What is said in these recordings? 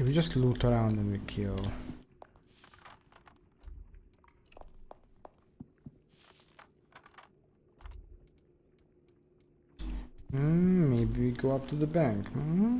Okay, we just loot around and we kill. Maybe we go up to the bank. You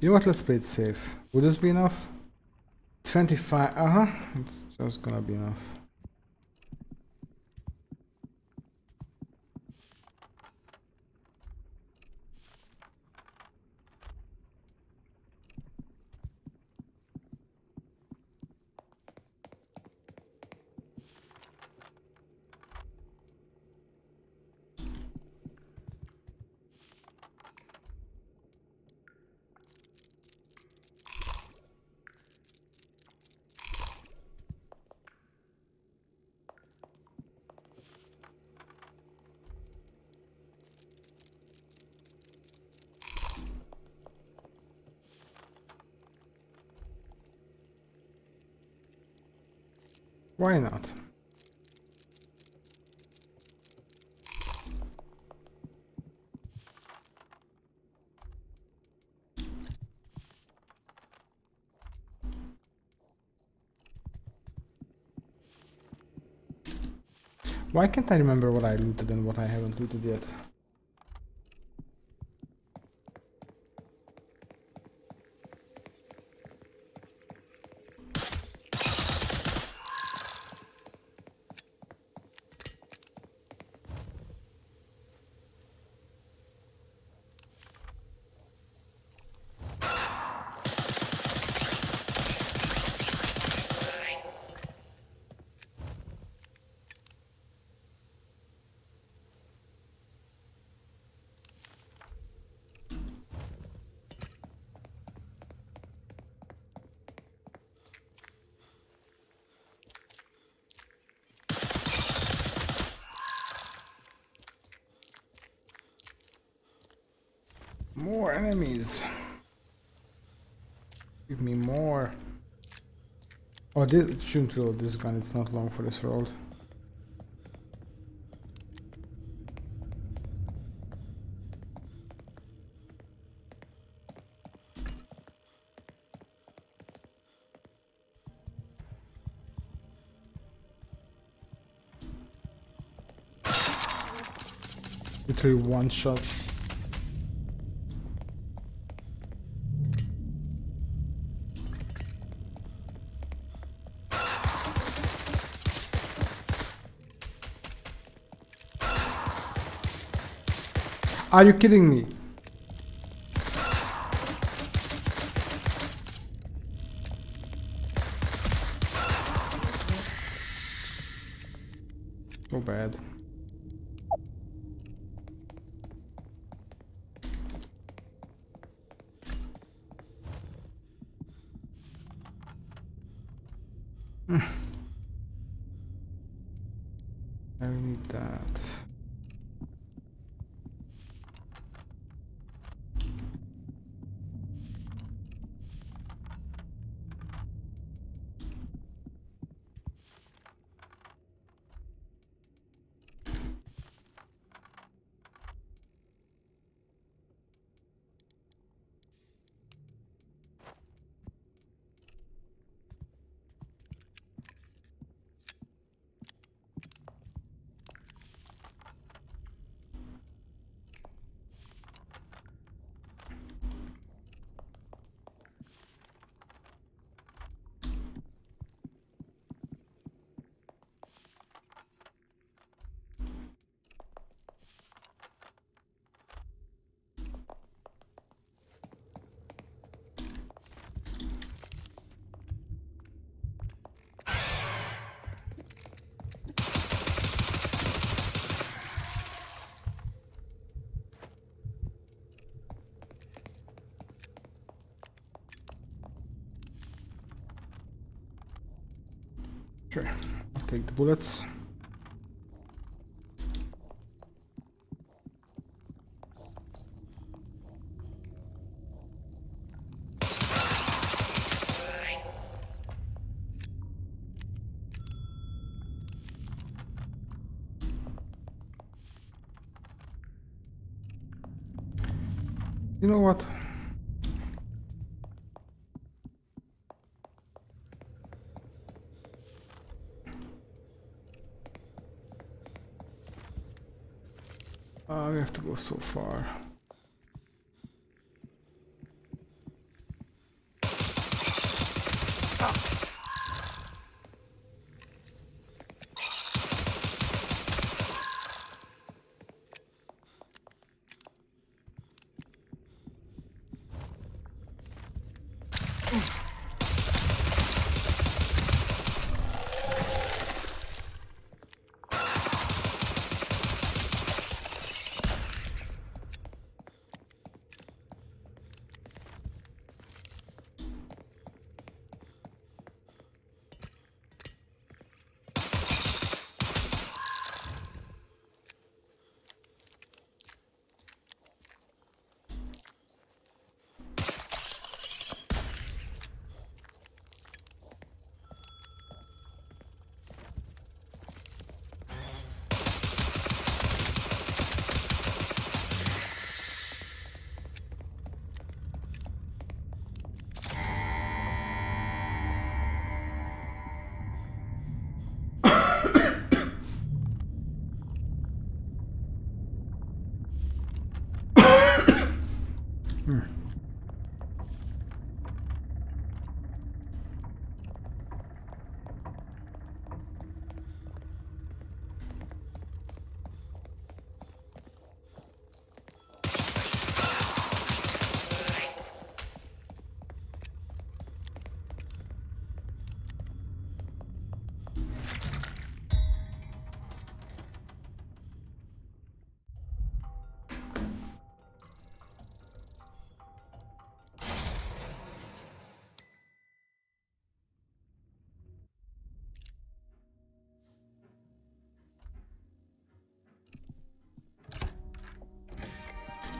know what, let's play it safe. Would this be enough? 25, it's just gonna be enough. Why not? Why can't I remember what I looted and what I haven't looted yet? More enemies. Give me more. Oh, this shouldn't reload this gun. It's not long for this world. Literally one shot. Are you kidding me? So bad. I need that. Sure, I'll take the bullets. You know what? We have to go so far.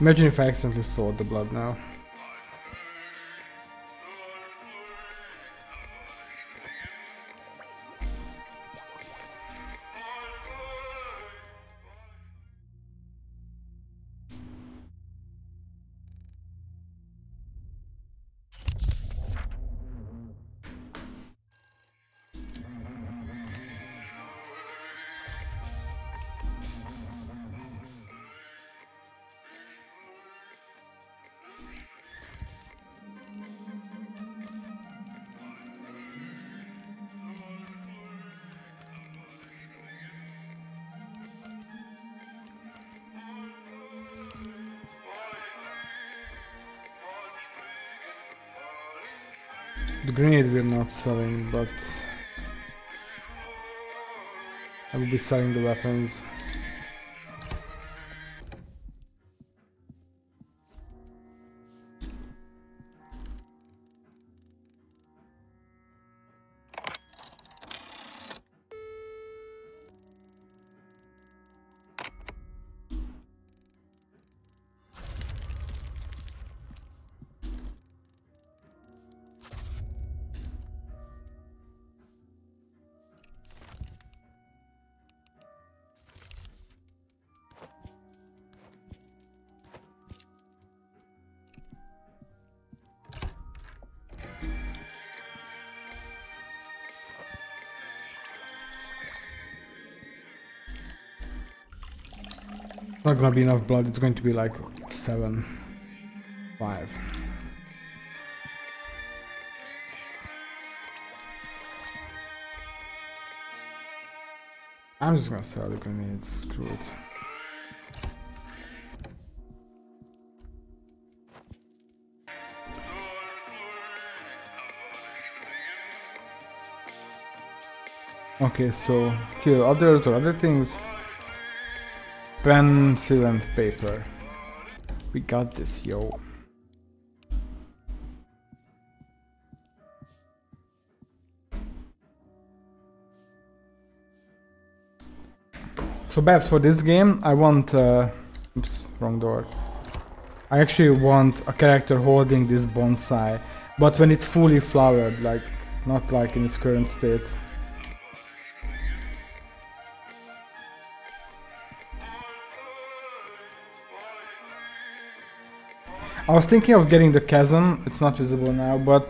Imagine if I accidentally saw the blood now. The grenade we're not selling, but I will be selling the weapons. Not gonna be enough blood, it's going to be like 7, 5. I'm just gonna sell the grenades, screw it. Okay, so kill others or other things. Pen, seal and paper. We got this, yo. So babs, for this game I want oops, wrong door. I actually want a character holding this bonsai, but when it's fully flowered, like not like in its current state. I was thinking of getting the chasm. It's not visible now, but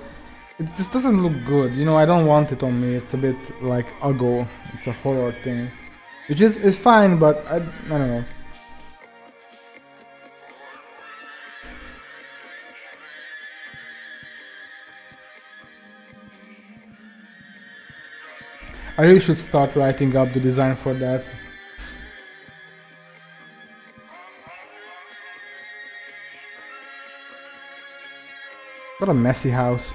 it just doesn't look good. You know, I don't want it on me. It's a bit like Uggo. It's a horror thing, which is fine, but I don't know. I really should start writing up the design for that. What a messy house.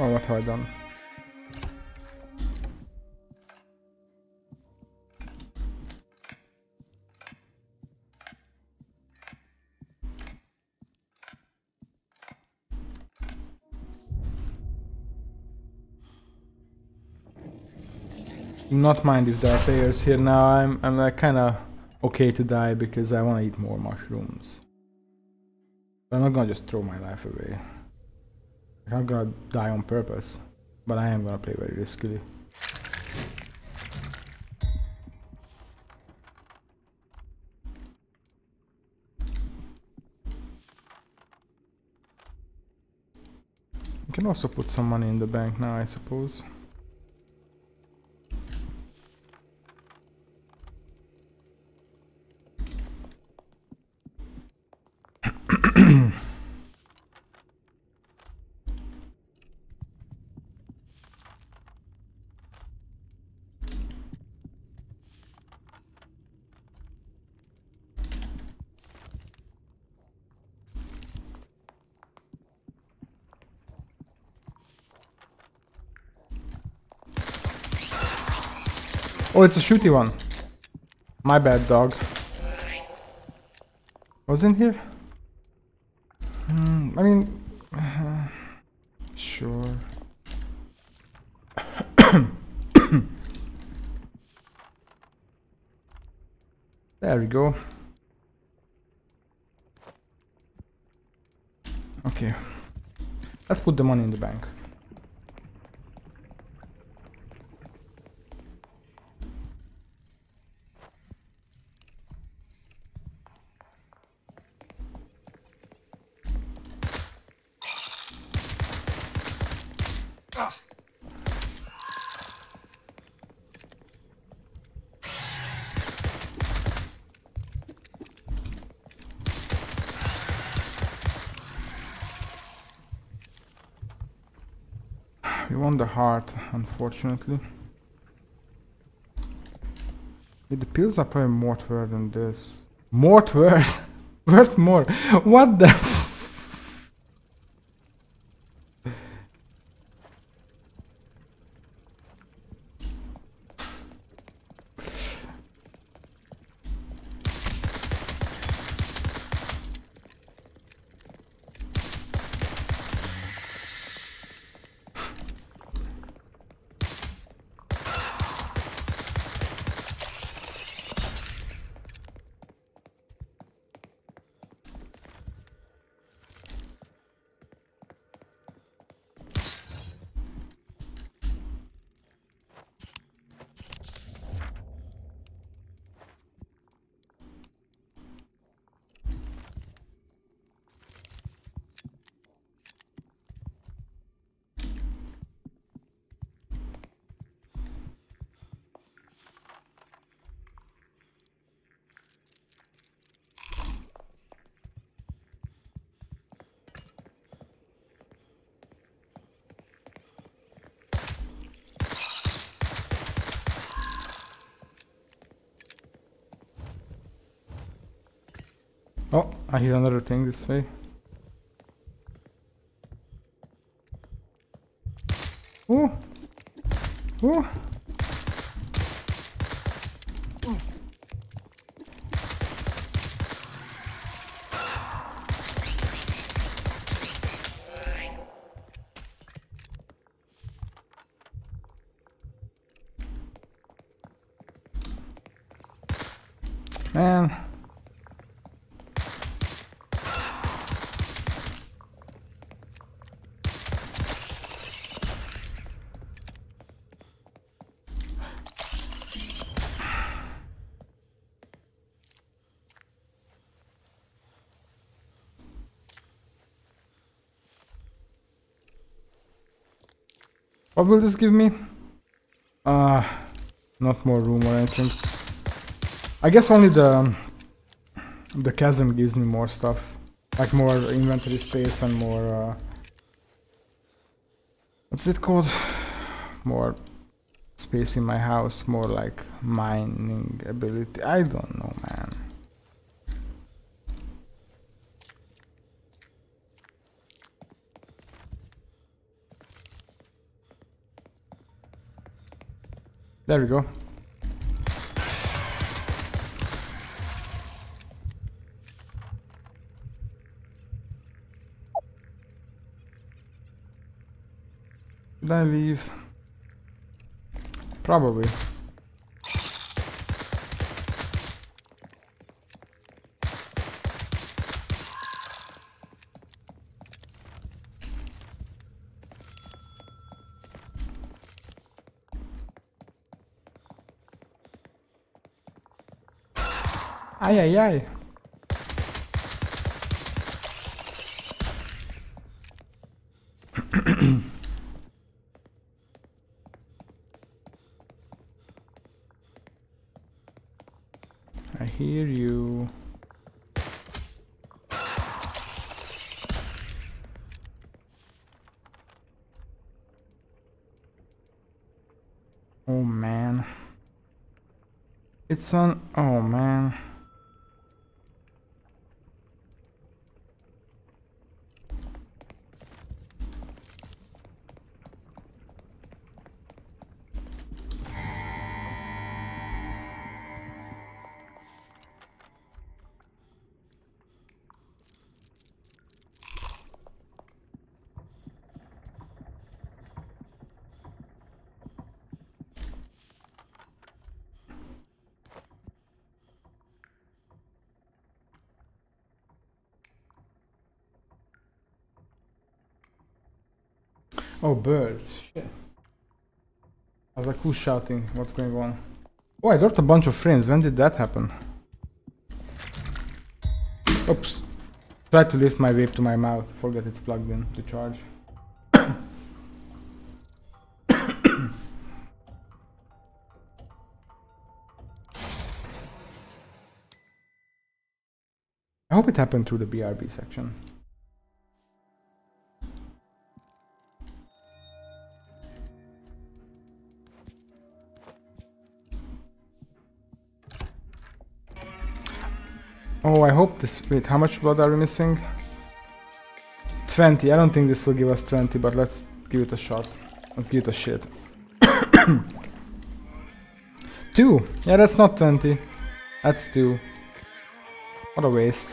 Oh, what have I done? Not mind if there are players here now. I'm like kinda okay to die because I wanna eat more mushrooms. But I'm not gonna just throw my life away. I'm not gonna die on purpose, but I am gonna play very riskily. You can also put some money in the bank now, I suppose. Oh, it's a shooty one. My bad, dog. Was in here? I mean... sure. There we go. Okay. Let's put the money in the bank. We want the heart, unfortunately. The pills are probably more worth than this. More worth? Worth more? What the f? Oh, I hear another thing this way. Oh! Oh! Man. What will this give me? Not more room or anything. I guess only the chasm gives me more stuff, like more inventory space and more what's it called? More space in my house, more like mining ability. I don't know, man. There we go. Should I leave? Probably. Ay, ay, ay. I hear you. Oh, man. It's on. Oh, man. Oh, birds. Shit. I was like, who's shouting? What's going on? Oh, I dropped a bunch of frames. When did that happen? Oops. Tried to lift my vape to my mouth. Forget it's plugged in to charge. I hope it happened through the BRB section. Oh, I hope this... Wait, how much blood are we missing? 20. I don't think this will give us 20, but let's give it a shot. Let's give it a shit. 2. Yeah, that's not 20. That's 2. What a waste.